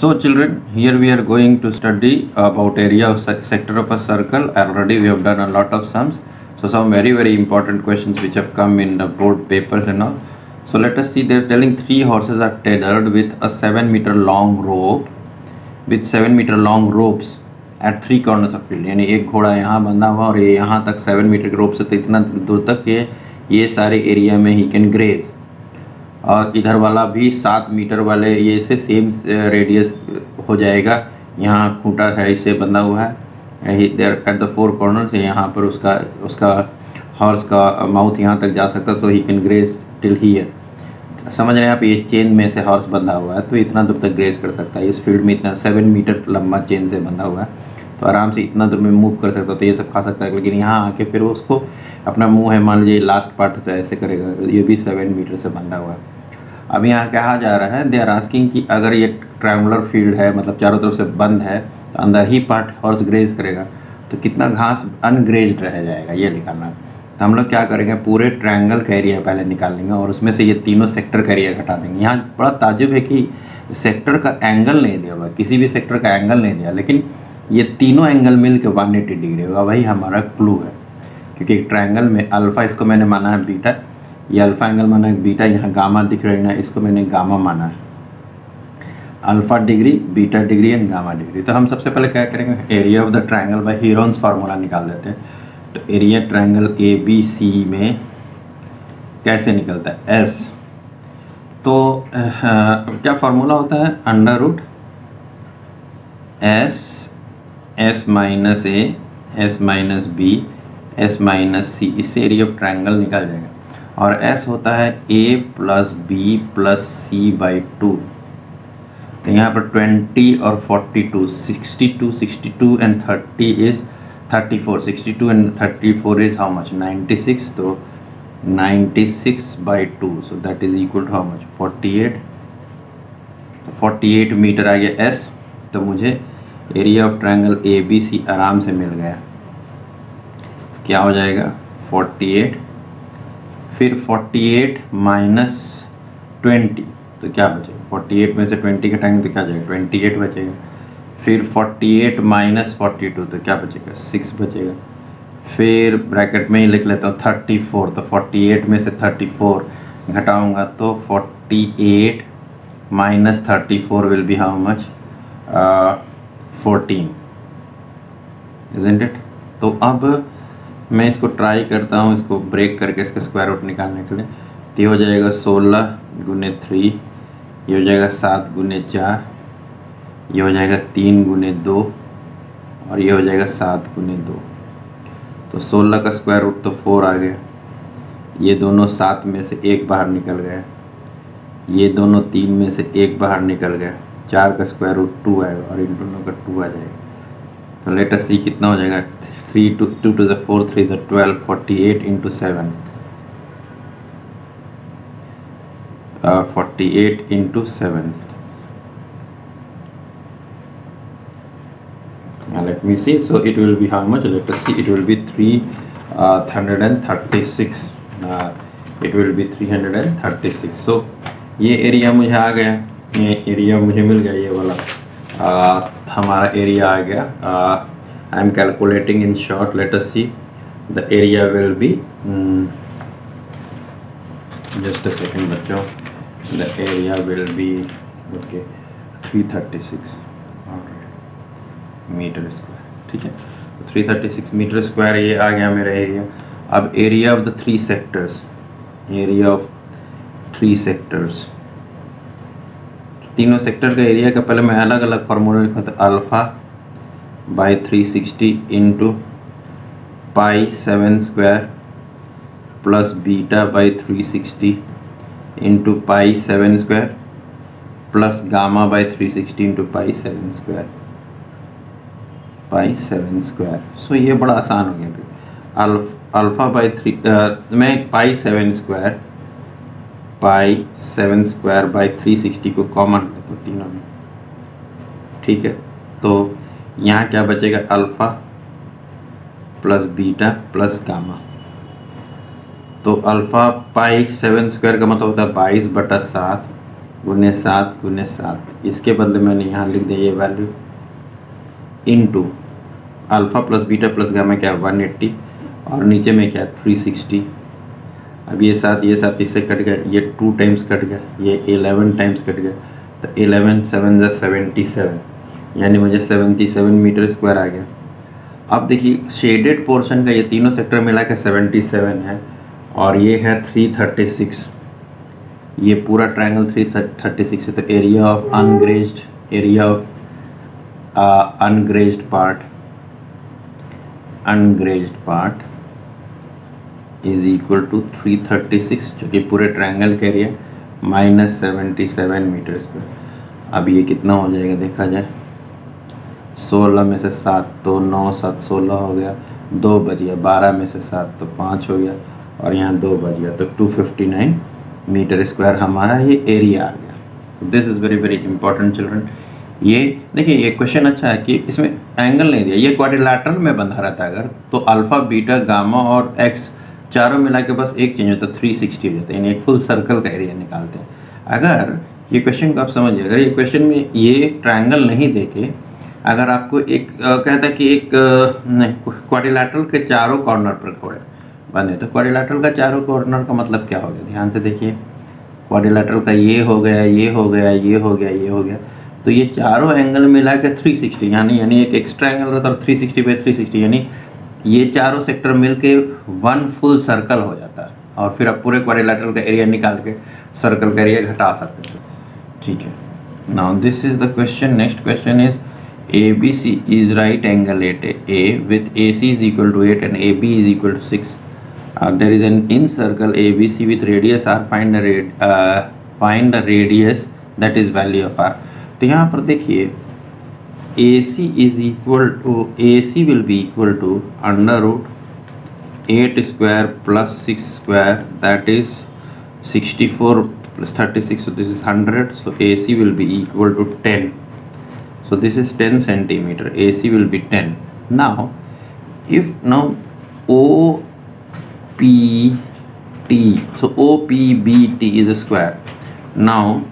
So children, here we are going to study about area of sector of a circle. Already we have done a lot of sums. So some very important questions which have come in the board papers and all. So let us see, they are telling three horses are tethered with a 7 meter long rope with 7 meter long ropes at three corners of field. यानी एक घोड़ा यहाँ बंधा हुआ और ये यहाँ तक 7 मीटर के रोप से तो इतना दूर तक ये सारे एरिया में ही कैन ग्रेज, और इधर वाला भी 7 मीटर वाले ये से सेम रेडियस हो जाएगा. यहाँ खूंटा है, इसे बंधा हुआ है there at the four corners. यहाँ पर उसका हॉर्स का माउथ यहाँ तक जा सकता, तो he can graze till here. समझ रहे हैं आप, ये चेन में से हॉर्स बंधा हुआ है तो इतना दूर तक ग्रेज कर सकता है. इस फील्ड में इतना 7 मीटर लंबा चेन से बंधा हुआ है तो आराम से इतना दूर में मूव कर सकता है, तो ये सब खा सकता है. लेकिन यहाँ आके फिर उसको अपना मुंह है, मान लीजिए लास्ट पार्ट तो ऐसे करेगा. ये भी 7 मीटर से बंधा हुआ है. अब यहाँ कहा जा रहा है, दे आर आस्किंग कि अगर ये ट्रायंगुलर फील्ड है, मतलब चारों तरफ से बंद है, तो अंदर ही पार्ट हॉर्स ग्रेज करेगा तो कितना घास अनग्रेज्ड रह जाएगा ये निकालना. तो हम लोग क्या करेंगे, पूरे ट्रायंगल का एरिया पहले निकाल लेंगे और उसमें से ये तीनों सेक्टर का एरिया घटा देंगे. यहाँ बड़ा ताजुब है कि सेक्टर का एंगल नहीं दिया हुआ, किसी भी सेक्टर का एंगल नहीं दिया, लेकिन ये तीनों एंगल मिल के 180 डिग्री होगा. वही हमारा क्लू है, क्योंकि एक ट्रायंगल में अल्फ़ा, इसको मैंने माना है बीटा, ये अल्फ़ा एंगल माना है बीटा. यहाँ गामा दिख रही ना, इसको मैंने गामा माना है. Alpha degree, beta degree and gamma degree. तो हम सबसे पहले क्या करेंगे, area of the triangle by Heron's formula निकाल देते हैं. तो area triangle A B C में कैसे निकलता है, एस. तो क्या फार्मूला होता है, under root S, S minus A, S minus B, S minus C. इससे एरिया ऑफ ट्रायंगल निकल जाएगा. और एस होता है A plus B plus C by 2. तो यहाँ पर 20 और 42, 62, 62 and 30 is 34. 62 and 34 is how much, 96. तो 96 by 2, so that is equal to how much, 48. तो 48 मीटर आ गया एस. तो मुझे area of triangle A B C आराम से मिल गया. क्या हो जाएगा, 48. फिर 48 माइनस 20 तो क्या बचेगा, 48 में से 20 घटाएंगे तो क्या जाएगा, 28 बचेगा. फिर 48 माइनस 42 तो क्या बचेगा, 6 बचेगा. फिर ब्रैकेट में ही लिख लेता हूँ 34. तो 48 में से 34 घटाऊंगा तो 48 minus 34 will be how much, 14, isn't it. तो अब मैं इसको ट्राई करता हूँ, इसको ब्रेक करके इसका स्क्वायर रूट निकालने के लिए. तो ये हो जाएगा 16 गुने 3, ये हो जाएगा 7 गुने 4, ये हो जाएगा 3 गुने 2 और ये हो जाएगा 7 गुने 2. तो 16 का स्क्वायर रूट तो 4 आ गया. ये दोनों 7 में से एक बाहर निकल गया, ये दोनों 3 में से एक बाहर निकल गया. 4 का स्क्वायर रूट 2 आएगा और इन दोनों का 2 आ जाएगा. तो लेट अस सी कितना हो जाएगा, 3 to the 4, 3 to the 12, 48 into 7, 48 into 7. Now let me see. So it will be how much? Let us see. It will be 336. It will be 336. So ये एरिया मुझे आ गया, ये एरिया मुझे मिल गया, ये वाला हमारा एरिया आ गया. I am calculating in short. Let us see. The area will be just a second, बच्चों. The area will be okay, 336 meter square. ठीक है, 336 मीटर स्क्वायर ये आ गया मेरा एरिया. अब area of the three sectors, area of three sectors, तीनों sector का area का पहले मैं अलग अलग फार्मूला लिखा था. Alpha by 360 into pi 7 square plus beta by 360 into pi 7 square plus gamma by 360 into pi 7 square, pi 7 square. So ये बड़ा आसान हो गया. अल्फ़ा बाई 3 मैं pi 7 square, pi 7 square by 360 को कॉमन लेता हूँ तीनों में. ठीक है, तो यहाँ क्या बचेगा, alpha plus beta plus gamma. तो अल्फ़ा पाई 7 स्क्वायर का मतलब होता है 22 बटा 7 गुने सात इसके बदले मैंने यहाँ लिख दिया ये value into alpha plus beta plus gamma क्या है 180 और नीचे में क्या है 360। अब ये सात इससे कट गया, ये 2 टाइम्स कट गया, ये 11 टाइम्स कट गया तो 11 7 77 यानी मुझे 77 मीटर स्क्वायर आ गया। अब देखिए शेडेड पोर्शन का ये तीनों सेक्टर मिला के 77 है और ये है 336, ये पूरा ट्रायंगल 336 है तो area of ungrazed ungrazed part is equal to 336 जो कि पूरे ट्रायंगल का एरिया माइनस 77 मीटर स्क्वायर। अब ये कितना हो जाएगा देखा जाए, 16 में से 7 तो 9 7 16 हो गया, 2 बज गया, 12 में से 7 तो 5 हो गया और यहाँ 2 बज गया तो 259 मीटर स्क्वायर हमारा ये एरिया आ गया। This is very very important children. ये देखिए ये क्वेश्चन अच्छा है कि इसमें एंगल नहीं दिया, ये क्वाड्रिलेटरल में बंधा रहता है अगर तो अल्फ़ा बीटा गामा और एक्स चारों मिला के बस एक चेंज होता है 360 हो जाता है, यानी एक फुल सर्कल का एरिया निकालते हैं। अगर ये क्वेश्चन को आप समझिए, अगर ये क्वेश्चन में ये ट्राइंगल नहीं देके अगर आपको एक कहता है कि एक क्वाड्रिलेटरल के चारों कॉर्नर पर खोड़े बने तो क्वाड्रिलेटरल का चारों कॉर्नर का मतलब क्या हो गया, ध्यान से देखिए क्वाड्रिलेटरल का ये हो गया ये हो गया ये हो गया ये हो गया तो ये चारों एंगल मिला के 360 यानी एक एक्स्ट्रा एंगल रहता है 360 by 360 यानी ये चारों सेक्टर मिल के वन फुल सर्कल हो जाता है और फिर आप पूरे क्वाड्रिलेटरल का एरिया निकाल के सर्कल का एरिया घटा सकते हैं। ठीक है, now this is the question. Next question is ABC is right angle at A with AC is equal to 8 and AB is equal to 6। There is an in circle ABC with radius R, find the radius that is value of R। तो यहाँ पर देखिए AC will be equal to under root 8 square plus 6 square that is 64 plus 36 so this is 100 so AC will be equal to 10 so this is 10 centimeter AC will be 10. Now OPT so OPBT is a square, now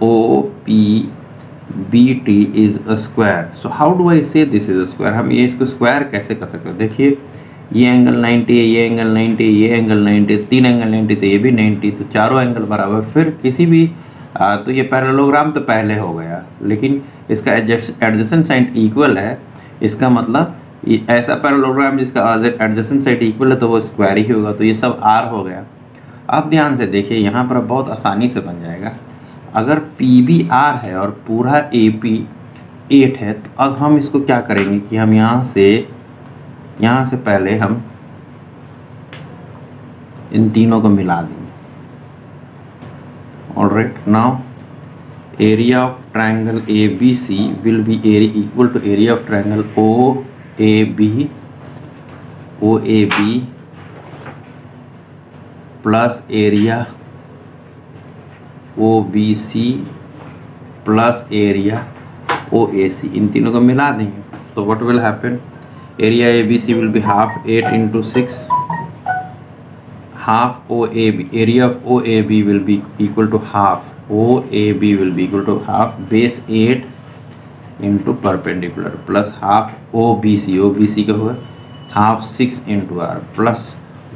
OPBT is a square so how do I say this is a square, हम ये इसको square कैसे कर सकते हैं। देखिए ये angle 90 है, ये एंगल 90 है, ये एंगल 90, तीन एंगल 90 थे, ये भी 90 तो चारों एंगल बराबर फिर किसी भी तो ये पैरेललोग्राम तो पहले हो गया लेकिन इसका एडजेसेंट साइड इक्वल है, इसका मतलब ऐसा पैरेललोग्राम जिसका एडजेसेंट साइड इक्वल है तो वो स्क्वायर ही होगा तो ये सब आर हो गया। अब ध्यान से देखिए यहाँ पर बहुत आसानी से बन जाएगा, अगर PBR है और पूरा AP 8 है तो अब हम इसको क्या करेंगे कि हम यहाँ से पहले हम इन तीनों को मिला देंगे। Alright, now area of triangle ABC will be equal to area of triangle OAB plus area OBC plus area OAC, इन तीनों को मिला देंगे तो what will happen, area ABC will be half 8 into 6 half OAB, area of OAB will be equal to half base 8 into perpendicular plus half OBC का होगा half 6 into R plus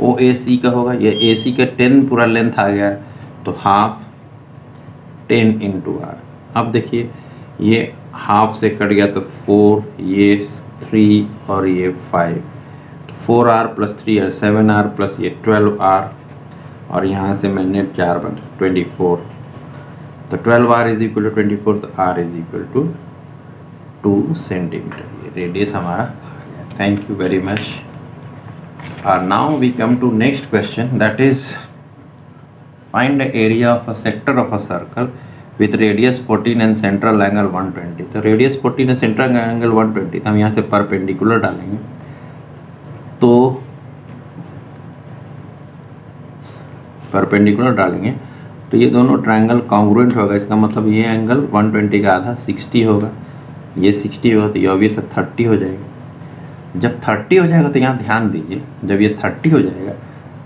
OAC का होगा, ये AC का 10 पूरा length आ गया तो half 10 into R। अब देखिए ये हाफ से कट गया तो 4, ये 3 और ये 5 तो 4R plus 3R 7R plus ये 12R और यहाँ से मैंने 4 बन 24 तो 12R इज इक्वल टू 24 तो R is equal to 2 centimeter, ये रेडियस हमारा आ गया। Thank you very much. और now we come to next question that is find the area of a sector of a circle with radius 14 and central angle 120। तो radius 14 and central angle 120 हम यहाँ से perpendicular डालेंगे तो ये दोनों triangle congruent होगा, इसका मतलब ये एंगल 120 का आधा 60 होगा, ये 60 होगा तो ये ऑब्वियस 30 हो जाएगा। जब 30 हो जाएगा तो यहाँ ध्यान दीजिए, जब ये 30 हो जाएगा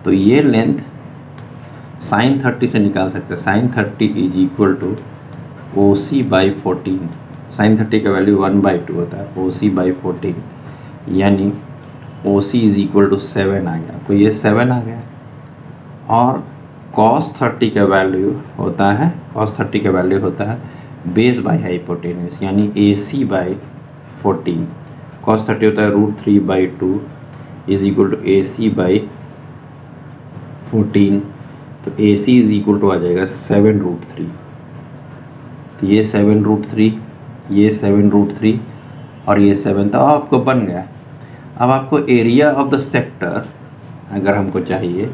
तो ये लेंथ साइन 30 से निकाल सकते हैं। Sine 30 is equal to O C by 14। Sine 30 का वैल्यू 1/2 होता है, ओ सी बाई 14 यानी O C is equal to 7 आ गया। आपको ये 7 आ गया। और कॉस 30 का वैल्यू होता है, कॉस 30 का वैल्यू होता है बेस बाई हाइपोटेन्यूस यानी ए सी बाई 14। कॉस 30 होता है √3/2 is equal to A C by 14। तो A C is equal to आ जाएगा 7√3। तो ये 7√3, ये 7√3 और ये 7 तो आपको बन गया। अब आपको एरिया ऑफ द सेक्टर अगर हमको चाहिए,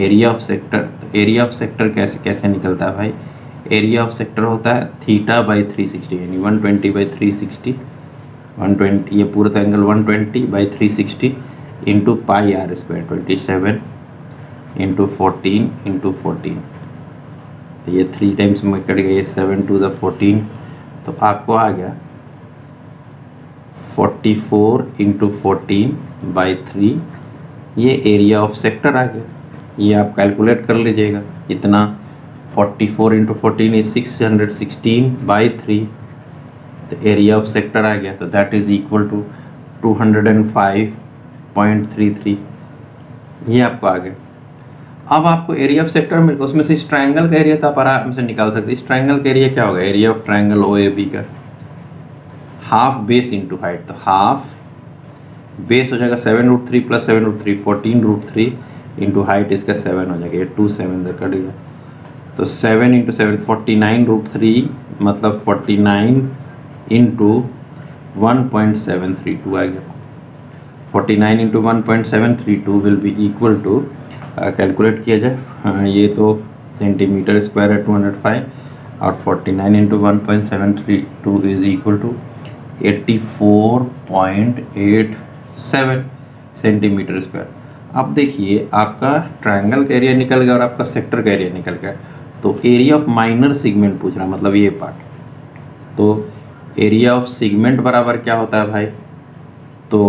एरिया ऑफ सेक्टर, तो एरिया ऑफ सेक्टर कैसे कैसे निकलता है भाई? एरिया ऑफ सेक्टर होता है थीटा बाई 360 यानी 120/360। 120 ये पूरा तो angle 120/360 into pi R square 27 into 14 into 14। ये 3 टाइम्स में कट गया, 7 to the 14 तो आपको आ गया 44 इंटू 14/3। ये एरिया ऑफ सेक्टर आ गया। ये आप कैलकुलेट कर लीजिएगा इतना। 44 इंटू 14 इज 616/3 तो एरिया ऑफ सेक्टर आ गया। तो दैट इज इक्वल टू 205.33। ये आपको आ गया। अब आपको एरिया ऑफ सेक्टर मिल गया, उसमें से इस ट्राइंगल का एरिया तो आप आराम से निकाल सकते हैं। इस ट्राइंगल का एरिया क्या होगा? Area of triangle O A B का हाफ बेस इंटू हाइट। तो हाफ बेस हो जाएगा 7√3 प्लस 7√3 14√3 इंटू हाइट इसका 7 हो जाएगा। ये 27 तक कट गया तो 7 इंटू 7 49√3 मतलब 49 इंटू 1.732 आ गया। 49 into 1.732 will be equal to, calculate किया जाए, ये तो सेंटीमीटर स्क्वायर है 205 और 49 into 1.732 is equal to 84.87 centimetre square. अब देखिए आपका ट्रायंगल का एरिया निकल गया और आपका सेक्टर का एरिया निकल गया। तो एरिया ऑफ माइनर सेगमेंट पूछ रहा, मतलब ये पार्ट। तो एरिया ऑफ सेगमेंट बराबर क्या होता है भाई? तो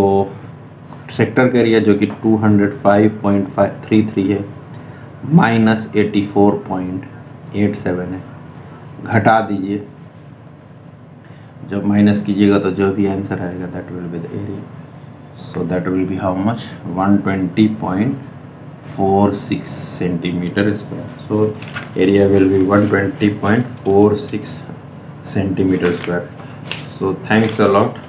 सेक्टर का एरिया जो कि 205.533 है माइनस 84.87 है, घटा दीजिए। जब माइनस कीजिएगा तो जो भी आंसर आएगा that will be the area. So that will be how much? 120.46 centimetre square. So area will be 120.46 centimetre square. So thanks a lot.